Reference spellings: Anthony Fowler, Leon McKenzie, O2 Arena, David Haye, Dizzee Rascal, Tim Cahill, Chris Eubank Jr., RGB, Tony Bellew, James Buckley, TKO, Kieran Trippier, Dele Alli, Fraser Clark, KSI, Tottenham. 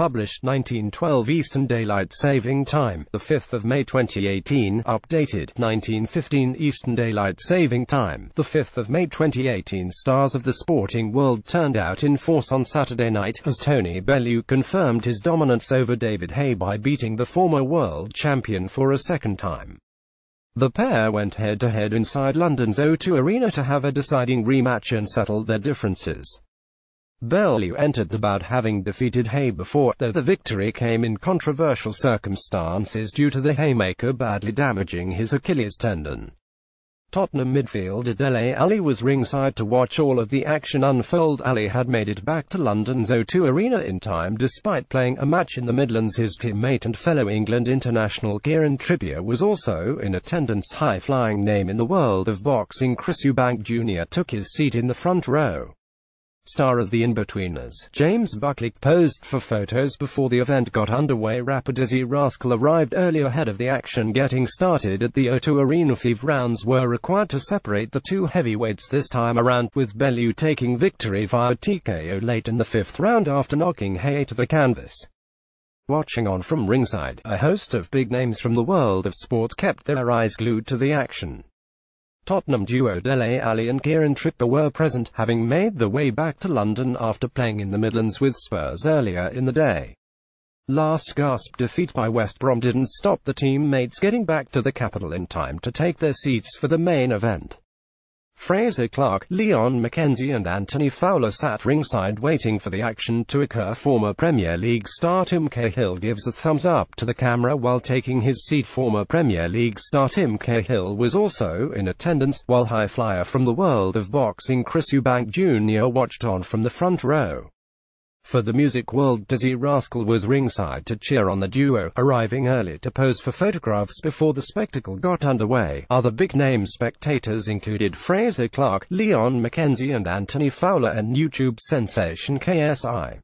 published 1912 Eastern Daylight Saving Time, 5 May 2018, updated 1915 Eastern Daylight Saving Time, 5 May 2018. Stars of the sporting world turned out in force on Saturday night, as Tony Bellew confirmed his dominance over David Haye by beating the former world champion for a second time. The pair went head-to-head inside London's O2 Arena to have a deciding rematch and settle their differences. Bellew entered the bout having defeated Haye before, though the victory came in controversial circumstances due to the haymaker badly damaging his Achilles tendon. Tottenham midfielder Dele Alli was ringside to watch all of the action unfold. Alli had made it back to London's O2 Arena in time despite playing a match in the Midlands. His teammate and fellow England international Kieran Trippier was also in attendance. High-flying name in the world of boxing Chris Eubank Jr. took his seat in the front row. Star of the In-Betweeners, James Buckley, posed for photos before the event got underway. Rapper Dizzee Rascal arrived early ahead of the action getting started at the O2 Arena. 5 rounds were required to separate the two heavyweights this time around, with Bellew taking victory via TKO late in the 5th round after knocking Haye to the canvas. Watching on from ringside, a host of big names from the world of sport kept their eyes glued to the action. Tottenham duo Dele Alli and Kieran Trippier were present, having made their way back to London after playing in the Midlands with Spurs earlier in the day. Last gasp defeat by West Brom didn't stop the teammates getting back to the capital in time to take their seats for the main event. Fraser Clark, Leon McKenzie and Anthony Fowler sat ringside waiting for the action to occur. Former Premier League star Tim Cahill gives a thumbs up to the camera while taking his seat. Former Premier League star Tim Cahill was also in attendance, while high flyer from the world of boxing Chris Eubank Jr. watched on from the front row. For the music world, Dizzee Rascal was ringside to cheer on the duo, arriving early to pose for photographs before the spectacle got underway. Other big-name spectators included Fraser Clark, Leon McKenzie and Anthony Fowler and YouTube sensation KSI.